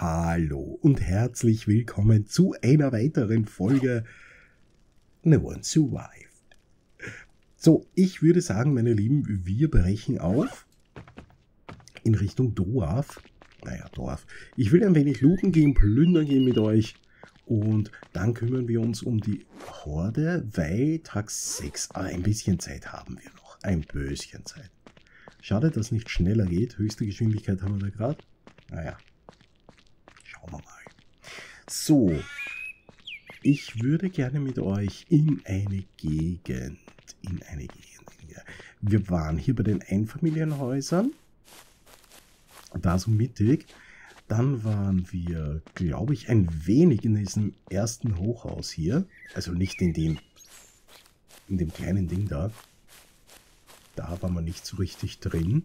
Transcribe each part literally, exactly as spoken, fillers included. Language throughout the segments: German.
Hallo und herzlich willkommen zu einer weiteren Folge No One Survived. So, ich würde sagen, meine Lieben, wir brechen auf in Richtung Dorf. Naja, Dorf. Ich will ein wenig looten gehen, plündern gehen mit euch und dann kümmern wir uns um die Horde, weil Tag sechs, ah, ein bisschen Zeit haben wir noch. Ein bisschen Zeit. Schade, dass es nicht schneller geht. Höchste Geschwindigkeit haben wir da gerade. Naja. Mal. So, ich würde gerne mit euch in eine Gegend, in eine Gegend, wir waren hier bei den Einfamilienhäusern, da so mittig, dann waren wir, glaube ich, ein wenig in diesem ersten Hochhaus hier, also nicht in dem, in dem kleinen Ding da, da waren wir nicht so richtig drin,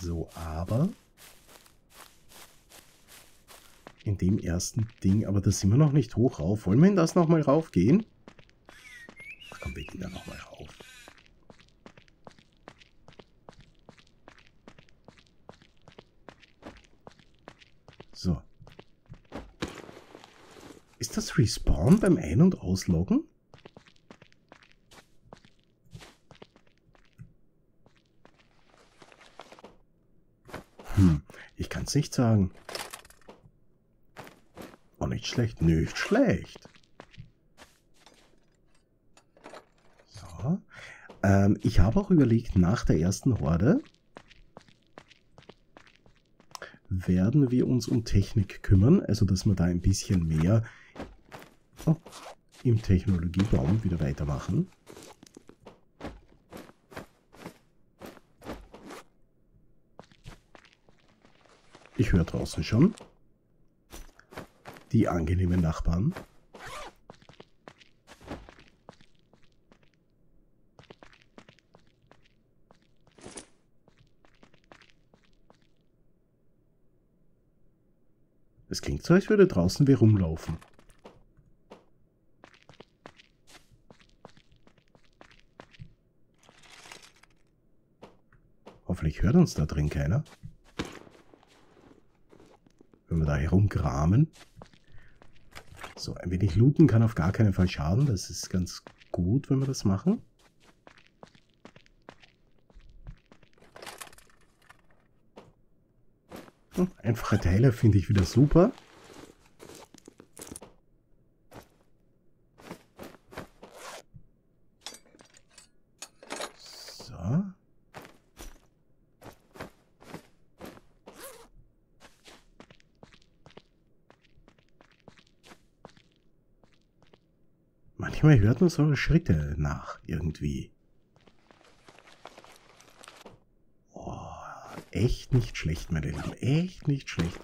so, aber in dem ersten Ding, aber da sind wir noch nicht hoch rauf. Wollen wir in das nochmal raufgehen? Ach komm, wir gehen da nochmal rauf. So. Ist das Respawn beim Ein- und Ausloggen? Hm, ich kann es nicht sagen. Nicht schlecht, nicht schlecht. So. Ähm, ich habe auch überlegt, nach der ersten Horde werden wir uns um Technik kümmern, also dass wir da ein bisschen mehr oh, im Technologiebaum wieder weitermachen. Ich höre draußen schon die angenehmen Nachbarn. Es klingt so, als würde draußen wer rumlaufen. Hoffentlich hört uns da drin keiner. Wenn wir da herumkramen. So, ein wenig looten kann auf gar keinen Fall schaden. Das ist ganz gut, wenn wir das machen. Hm, einfache Teile finde ich wieder super. So. Manchmal hört man so Schritte nach, irgendwie. Oh, echt nicht schlecht, meine Lieben. Echt nicht schlecht.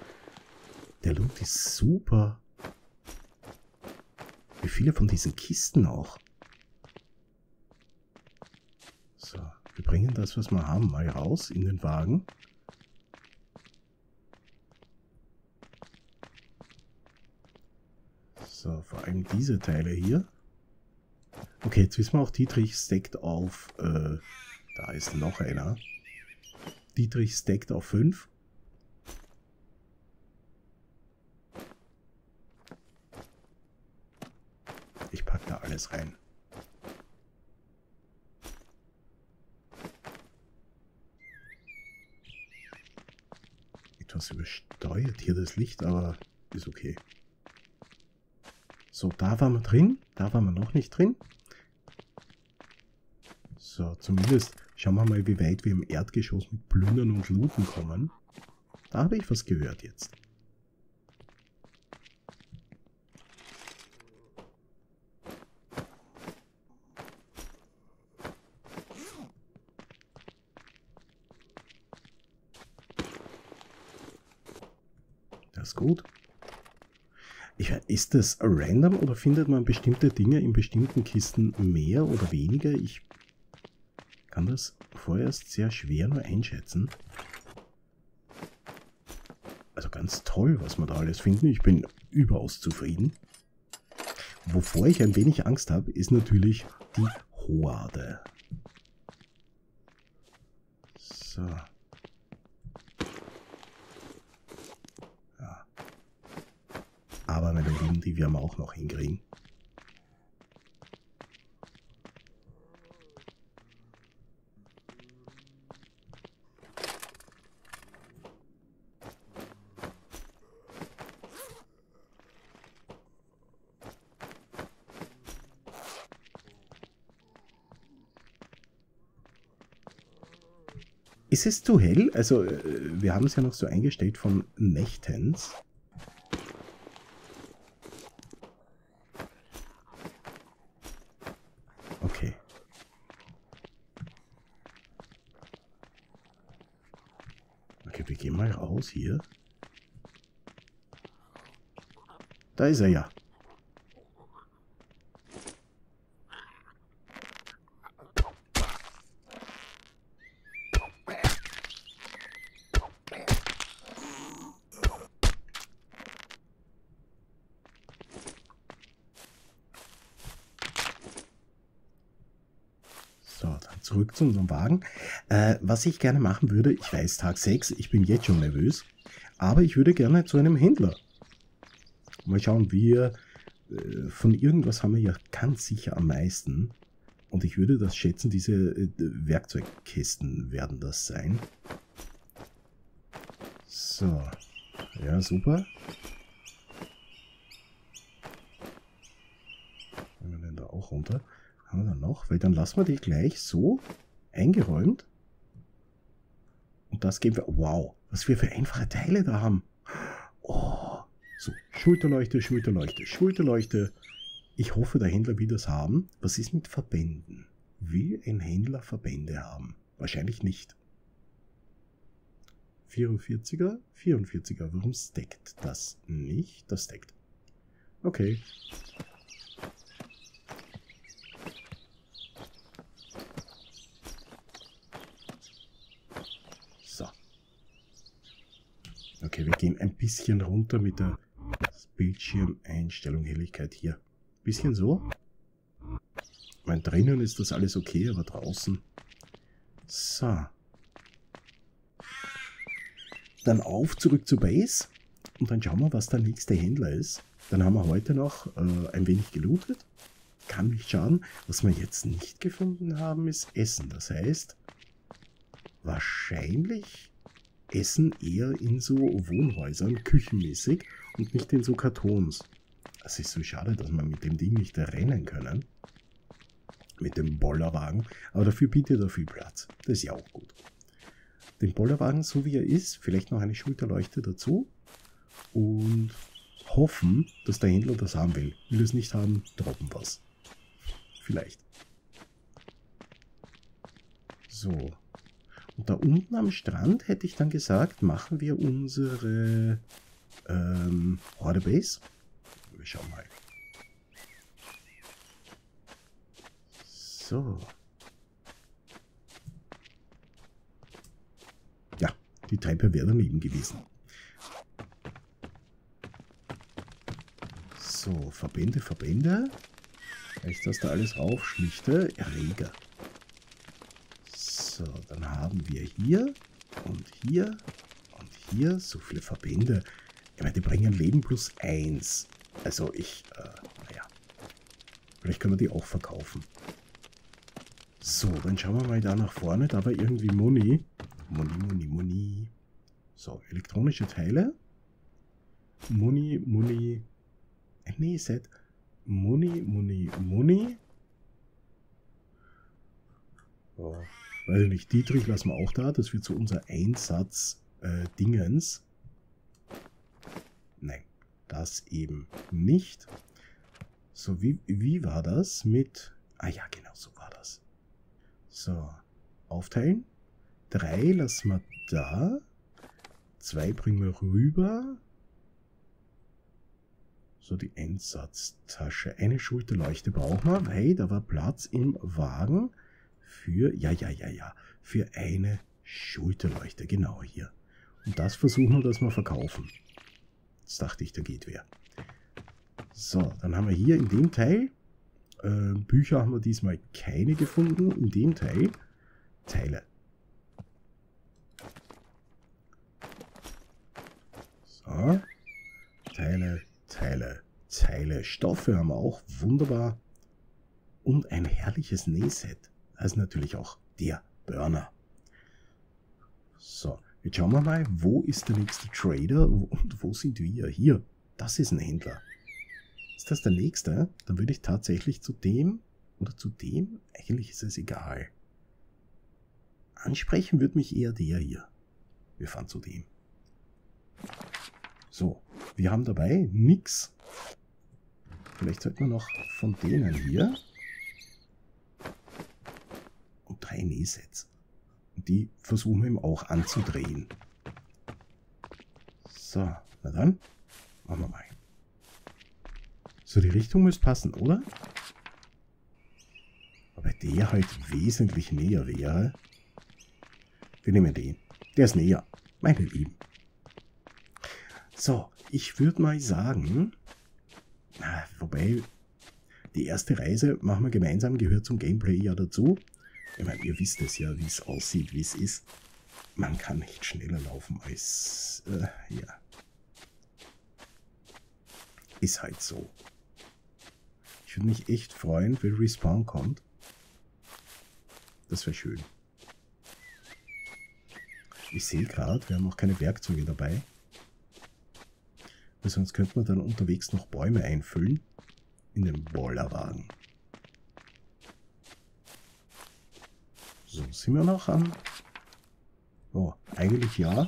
Der Loot ist super. Wie viele von diesen Kisten auch. So, wir bringen das, was wir haben, mal raus in den Wagen. So, vor allem diese Teile hier. Okay, jetzt wissen wir auch, Dietrich stackt auf, äh, da ist noch einer. Dietrich stackt auf fünf. Ich packe da alles rein. Etwas übersteuert hier das Licht, aber ist okay. So, da waren wir drin, da waren wir noch nicht drin. So, zumindest schauen wir mal, wie weit wir im Erdgeschoss mit Plündern und Looten kommen. Da habe ich was gehört jetzt. Das ist gut. Ja, ist das random oder findet man bestimmte Dinge in bestimmten Kisten mehr oder weniger? Ich kann das vorerst sehr schwer nur einschätzen. Also ganz toll, was man da alles finden. Ich bin überaus zufrieden. Wovor ich ein wenig Angst habe, ist natürlich die Horde. So. Aber meine Lieben, die werden wir auch noch hinkriegen. Ist es zu hell? Also, wir haben es ja noch so eingestellt von nächtens. Okay. Okay, wir gehen mal raus hier. Da ist er ja. Zurück zu unserem Wagen. Äh, was ich gerne machen würde, ich weiß, Tag sechs, ich bin jetzt schon nervös, aber ich würde gerne zu einem Händler. Mal schauen, wir äh, von irgendwas haben wir ja ganz sicher am meisten. Und ich würde das schätzen, diese äh, Werkzeugkästen werden das sein. So. Ja, super. Können wir denn da auch runter? Haben wir da noch? Weil dann lassen wir die gleich so eingeräumt. Und das geben wir... Wow, was wir für einfache Teile da haben. Oh, so, Schulterleuchte, Schulterleuchte, Schulterleuchte. Ich hoffe, der Händler will das haben. Was ist mit Verbänden? Will ein Händler Verbände haben? Wahrscheinlich nicht. vierundvierziger, vierundvierziger. Warum stackt das nicht? Das stackt. Okay. Okay, wir gehen ein bisschen runter mit der Bildschirmeinstellung, Helligkeit hier. Bisschen so. Ich meine, drinnen ist das alles okay, aber draußen. So. Dann auf, zurück zur Base. Und dann schauen wir, was der nächste Händler ist. Dann haben wir heute noch äh, ein wenig gelootet. Kann nicht schaden. Was wir jetzt nicht gefunden haben, ist Essen. Das heißt, wahrscheinlich... Essen eher in so Wohnhäusern, küchenmäßig und nicht in so Kartons. Es ist so schade, dass wir mit dem Ding nicht rennen können. Mit dem Bollerwagen. Aber dafür bietet er viel Platz. Das ist ja auch gut. Den Bollerwagen, so wie er ist, vielleicht noch eine Schulterleuchte dazu. Und hoffen, dass der Händler das haben will. Will er es nicht haben, droppen wir es. Vielleicht. So. Und da unten am Strand hätte ich dann gesagt, machen wir unsere ähm, Horde Base. Wir schauen mal. So. Ja, die Treppe wäre daneben gewesen. So, Verbände, Verbände. Reicht das da alles rauf? Schlichte Erreger. So, dann haben wir hier und hier und hier so viele Verbände. Ich meine, die bringen Leben plus eins. Also ich, äh, naja. Vielleicht können wir die auch verkaufen. So, dann schauen wir mal da nach vorne. Da war irgendwie Muni. Muni, Muni, Muni. So, elektronische Teile. Muni, Muni. Äh, nee, Set. Muni, Muni, Muni. Oh. Weil nicht Dietrich lassen wir auch da, das wird so unser Einsatz äh, Dingens. Nein, das eben nicht. So, wie, wie war das mit... Ah ja, genau, so war das. So, aufteilen. Drei lassen wir da. Zwei bringen wir rüber. So, die Einsatztasche. Eine Schulterleuchte brauchen wir, weil da war Platz im Wagen. Für, ja, ja, ja, ja, für eine Schulterleuchte, genau hier. Und das versuchen wir, dass wir verkaufen. Jetzt dachte ich, da geht wer. So, dann haben wir hier in dem Teil, äh, Bücher haben wir diesmal keine gefunden, in dem Teil, Teile. So, Teile, Teile. äh, Stoffe haben wir auch, wunderbar. Und ein herrliches Nähset. Das ist natürlich auch der Burner. So, jetzt schauen wir mal, wo ist der nächste Trader und wo sind wir? Hier, das ist ein Händler. Ist das der nächste? Dann würde ich tatsächlich zu dem oder zu dem, eigentlich ist es egal. Ansprechen würde mich eher der hier. Wir fahren zu dem. So, wir haben dabei nichts. Vielleicht sollten wir noch von denen hier. Und drei Nähsets. Die versuchen wir ihm auch anzudrehen. So, na dann, machen wir mal. So, die Richtung müsste passen, oder? Aber der halt wesentlich näher wäre. Wir nehmen den. Der ist näher, meine Lieben. So, ich würde mal sagen, na, wobei, die erste Reise machen wir gemeinsam, gehört zum Gameplay ja dazu. Ich meine, ihr wisst es ja, wie es aussieht, wie es ist. Man kann nicht schneller laufen als, äh, ja. Ist halt so. Ich würde mich echt freuen, wenn Respawn kommt. Das wäre schön. Ich sehe gerade, wir haben auch keine Werkzeuge dabei. Weil sonst könnte man dann unterwegs noch Bäume einfüllen. In den Bollerwagen. So, sind wir noch an? Oh, eigentlich ja.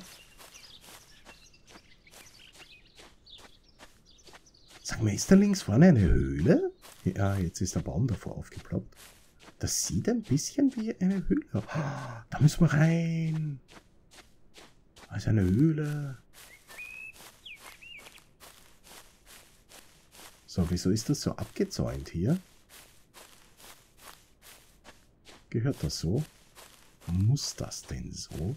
Sag mal, ist da links vorne eine Höhle? Ja, jetzt ist der Baum davor aufgeploppt. Das sieht ein bisschen wie eine Höhle aus. Da müssen wir rein. Da ist eine Höhle. So, wieso ist das so abgezäunt hier? Gehört das so? Muss das denn so?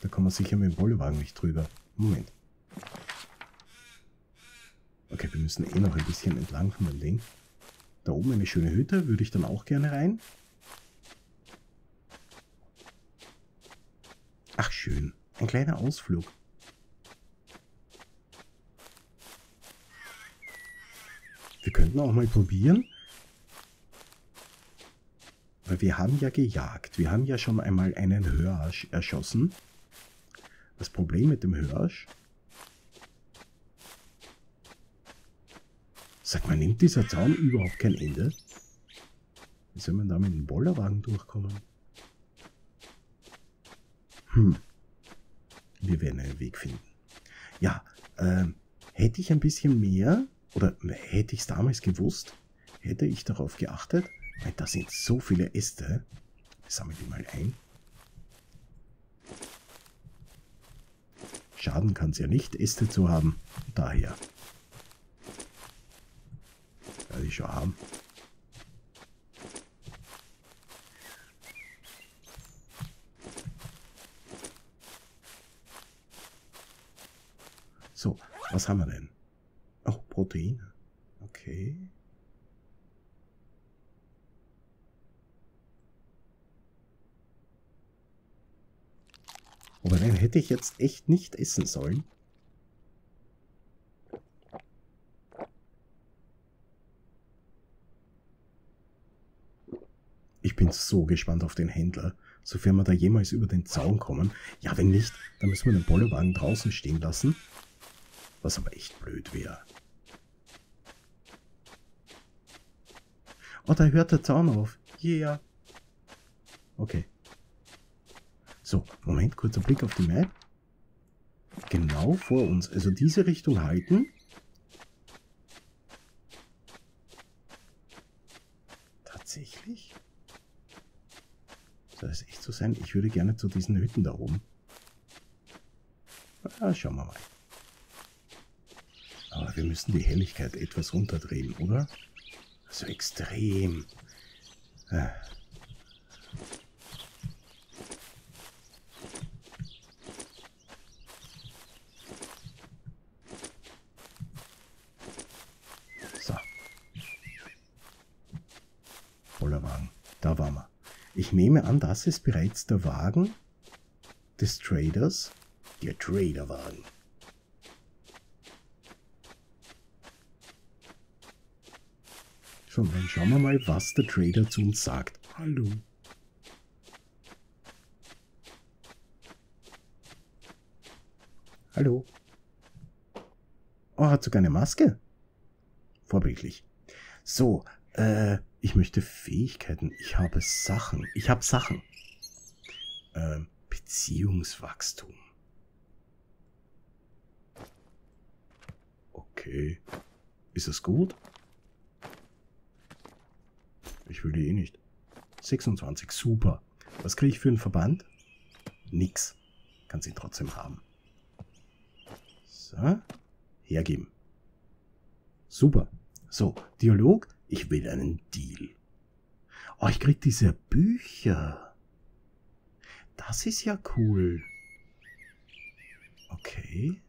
Da kommen wir sicher mit dem Bollerwagen nicht drüber. Moment. Okay, wir müssen eh noch ein bisschen entlang von dem Ding. Da oben eine schöne Hütte, würde ich dann auch gerne rein. Ach schön, ein kleiner Ausflug. Wir könnten auch mal probieren. Weil wir haben ja gejagt. Wir haben ja schon einmal einen Hirsch erschossen. Das Problem mit dem Hirsch... Sag mal, nimmt dieser Zaun überhaupt kein Ende? Wie soll man da mit dem Bollerwagen durchkommen? Hm. Wir werden einen Weg finden. Ja, äh, hätte ich ein bisschen mehr... Oder hätte ich es damals gewusst? Hätte ich darauf geachtet? Da sind so viele Äste. Ich sammle die mal ein. Schaden kann es ja nicht, Äste zu haben. Daher. Werde ich schon haben. So, was haben wir denn? Oh, Proteine. Okay. Aber den hätte ich jetzt echt nicht essen sollen. Ich bin so gespannt auf den Händler, sofern wir da jemals über den Zaun kommen. Ja, wenn nicht, dann müssen wir den Bollerwagen draußen stehen lassen. Was aber echt blöd wäre. Oh, da hört der Zaun auf. Yeah. Okay. So, Moment, kurzer Blick auf die Map. Genau vor uns. Also diese Richtung halten. Tatsächlich? Soll das echt so sein? Ich würde gerne zu diesen Hütten da oben. Ah, schauen wir mal. Aber wir müssen die Helligkeit etwas runterdrehen, oder? Also extrem. Ah. Da waren wir. Ich nehme an, das ist bereits der Wagen des Traders. Der Traderwagen. Schon, dann schauen wir mal, was der Trader zu uns sagt. Hallo. Hallo. Oh, hat sogar eine Maske. Vorbildlich. So, äh, ich möchte Fähigkeiten. Ich habe Sachen. Ich habe Sachen. Äh, Beziehungswachstum. Okay. Ist das gut? Ich will die eh nicht. sechsundzwanzig, super. Was kriege ich für einen Verband? Nix. Kann sie trotzdem haben. So. Hergeben. Super. So, Dialog. Ich will einen Deal. Oh, ich kriege diese Bücher. Das ist ja cool. Okay.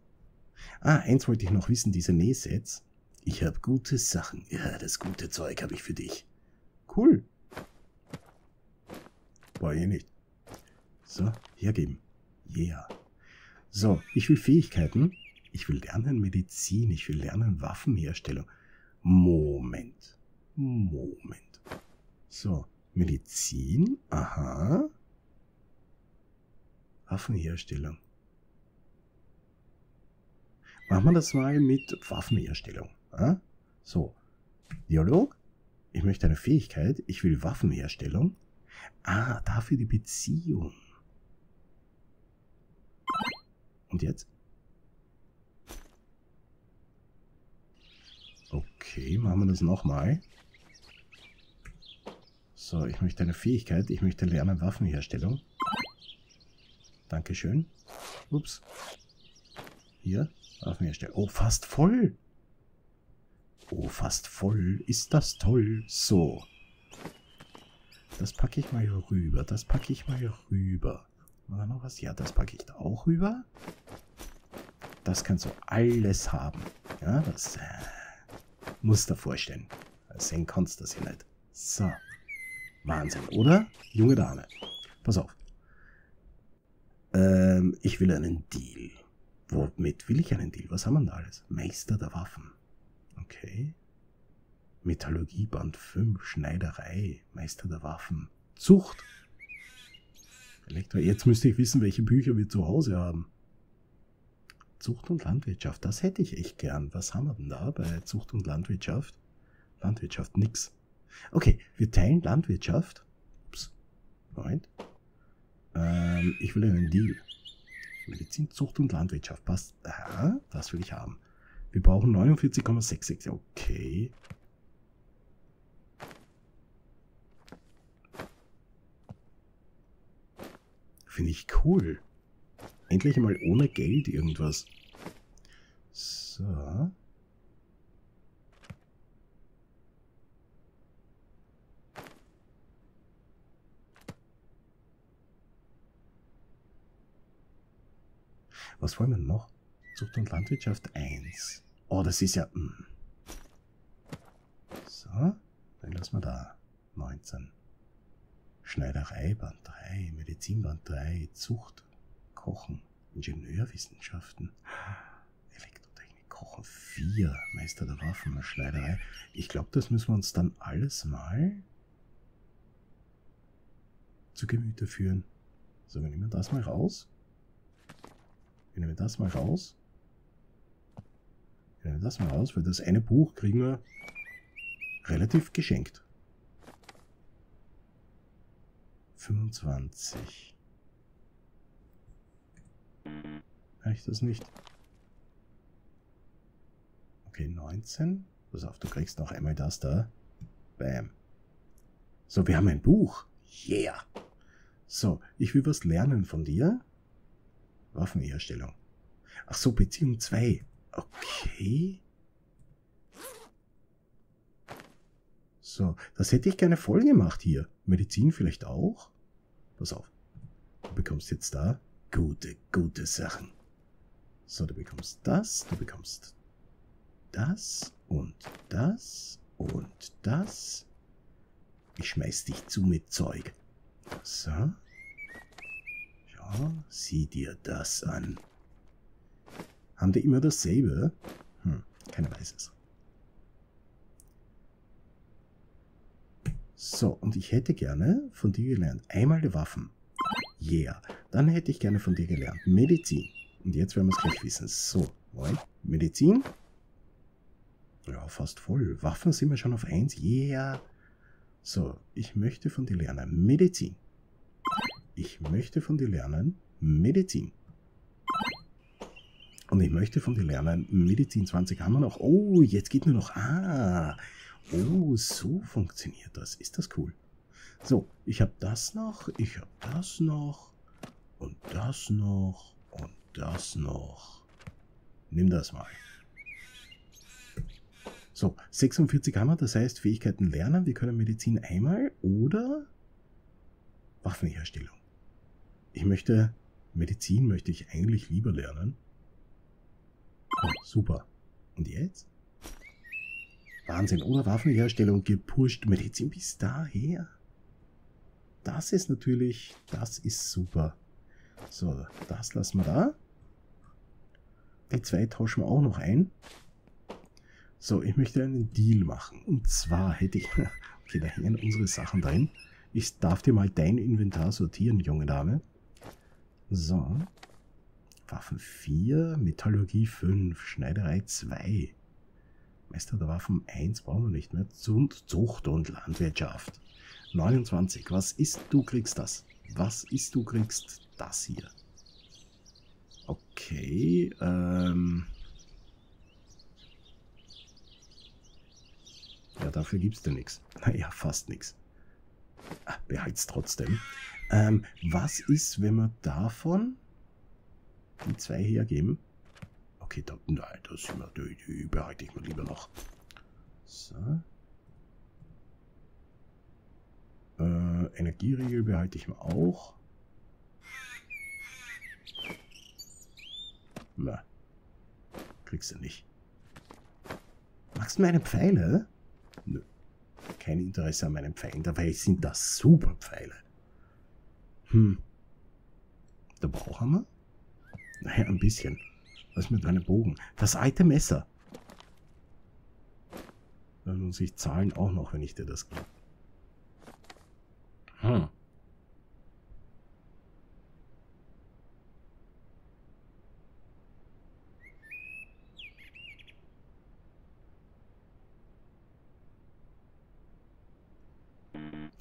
Ah, eins wollte ich noch wissen, diese Nähsets. Ich habe gute Sachen. Ja, das gute Zeug habe ich für dich. Cool. War eh nicht. So, hergeben. Yeah. So, ich will Fähigkeiten. Ich will lernen Medizin. Ich will lernen Waffenherstellung. Moment. Moment. So, Medizin. Aha. Waffenherstellung. Machen wir das mal mit Waffenherstellung. Ah? So, Dialog. Ich möchte eine Fähigkeit. Ich will Waffenherstellung. Ah, dafür die Beziehung. Und jetzt? Okay, machen wir das nochmal. So, ich möchte eine Fähigkeit. Ich möchte lernen Waffenherstellung. Dankeschön. Ups. Hier, Waffenherstellung. Oh, fast voll. Oh, fast voll. Ist das toll. So. Das packe ich mal rüber. Das packe ich mal rüber. War da noch was? Ja, das packe ich da auch rüber. Das kannst du alles haben. Ja, das äh, musst du dir vorstellen. Sehen kannst du das hier nicht. So. Wahnsinn, oder? Junge Dame. Pass auf. Ähm, ich will einen Deal. Womit will ich einen Deal? Was haben wir denn da alles? Meister der Waffen. Okay. Metallurgie Band fünf, Schneiderei, Meister der Waffen, Zucht. Elektro. Jetzt müsste ich wissen, welche Bücher wir zu Hause haben. Zucht und Landwirtschaft, das hätte ich echt gern. Was haben wir denn da bei Zucht und Landwirtschaft? Landwirtschaft, nix. Okay, wir teilen Landwirtschaft. Ups, Moment. Ähm, ich will einen Deal. Medizin, Zucht und Landwirtschaft, passt. Aha, das will ich haben. Wir brauchen neunundvierzig Komma sechsundsechzig. Okay. Finde ich cool. Endlich mal ohne Geld irgendwas. So. Was wollen wir noch? Zucht und Landwirtschaft eins. Oh, das ist ja... Mh. So, dann lassen wir da. neunzehn. Schneiderei Band drei, Medizin Band drei, Zucht, Kochen, Ingenieurwissenschaften, Elektrotechnik, Kochen vier, Meister der Waffen, Schneiderei. Ich glaube, das müssen wir uns dann alles mal zu Gemüte führen. So, wir nehmen das mal raus. Wir nehmen das mal raus. Wir nehmen das mal raus, weil das eine Buch kriegen wir relativ geschenkt. fünfundzwanzig. Reicht das nicht? Okay, neunzehn. Pass auf, du kriegst noch einmal das da. Bam. So, wir haben ein Buch. Yeah. So, ich will was lernen von dir. Waffenherstellung. Ach so, Beziehung zwei. Okay. So, das hätte ich gerne voll gemacht hier. Medizin vielleicht auch. Pass auf. Du bekommst jetzt da gute, gute Sachen. So, du bekommst das, du bekommst das und das und das. Ich schmeiß dich zu mit Zeug. So. Ja, sieh dir das an. Haben die immer dasselbe? Hm, keiner weiß es. So, und ich hätte gerne von dir gelernt. Einmal die Waffen. Yeah. Dann hätte ich gerne von dir gelernt. Medizin. Und jetzt werden wir es gleich wissen. So, moin. Medizin. Ja, fast voll. Waffen sind wir schon auf eins. Yeah. So, ich möchte von dir lernen. Medizin. Ich möchte von dir lernen. Medizin. Und ich möchte von dir lernen. Medizin zwanzig haben wir noch. Oh, jetzt geht nur noch. Ah. Oh, so funktioniert das. Ist das cool? So, ich habe das noch, ich habe das noch und das noch und das noch. Nimm das mal. So, sechsundvierzig haben wir, das heißt Fähigkeiten lernen. Wir können Medizin einmal oder Waffenherstellung. Ich möchte, Medizin möchte ich eigentlich lieber lernen. Oh, super. Und jetzt? Wahnsinn, oder Waffenherstellung gepusht, Medizin bis daher. Das ist natürlich, das ist super. So, das lassen wir da. Die zwei tauschen wir auch noch ein. So, ich möchte einen Deal machen. Und zwar hätte ich, okay, da hängen unsere Sachen rein. Ich darf dir mal dein Inventar sortieren, junge Dame. So, Waffen vier, Metallurgie fünf, Schneiderei zwei. Meister der Waffen eins brauchen wir nicht mehr. Zucht und Landwirtschaft. neunundzwanzig. Was ist, du kriegst das? Was ist, du kriegst das hier? Okay. Ähm ja, dafür gibt es denn nichts. Naja, fast nichts. Ah, behalt's trotzdem. Ähm, was ist, wenn wir davon die zwei hergeben? Okay, da, nein, das behalte ich mir lieber noch. So. Äh, Energieriegel behalte ich mir auch. Na. Kriegst du nicht. Magst du meine Pfeile? Nö. Kein Interesse an meinen Pfeilen. Dabei sind das super Pfeile. Hm. Da brauchen wir? Naja, ein bisschen. Was mit einem Bogen? Das alte Messer. Dann muss ich zahlen auch noch, wenn ich dir das gebe. Hm.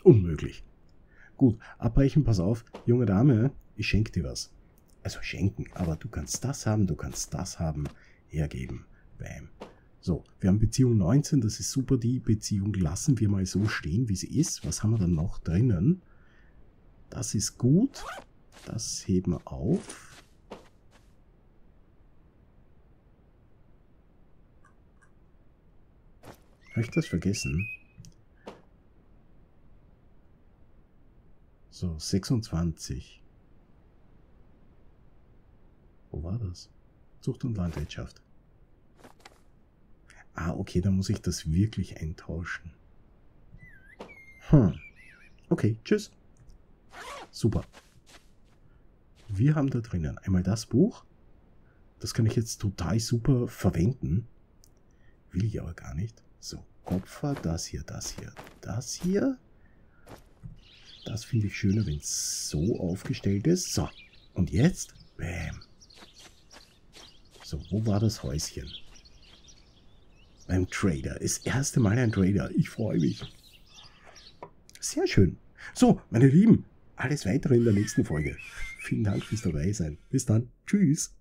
Unmöglich. Gut, abbrechen, pass auf. Junge Dame, ich schenke dir was. Also schenken, aber du kannst das haben, du kannst das haben, hergeben. Bam. So, wir haben Beziehung neunzehn, das ist super. Die Beziehung lassen wir mal so stehen, wie sie ist. Was haben wir dann noch drinnen? Das ist gut. Das heben wir auf. Habe ich das vergessen? So, sechsundzwanzig. Wo war das? Zucht und Landwirtschaft. Ah, okay, dann muss ich das wirklich eintauschen. Hm. Okay, tschüss. Super. Wir haben da drinnen einmal das Buch. Das kann ich jetzt total super verwenden. Will ich aber gar nicht. So, Kupfer, das hier, das hier, das hier. Das finde ich schöner, wenn es so aufgestellt ist. So, und jetzt? Bäm. So, wo war das Häuschen? Beim Trader. Das erste Mal ein Trader. Ich freue mich. Sehr schön. So, meine Lieben, alles weitere in der nächsten Folge. Vielen Dank fürs Dabeisein. Bis dann. Tschüss.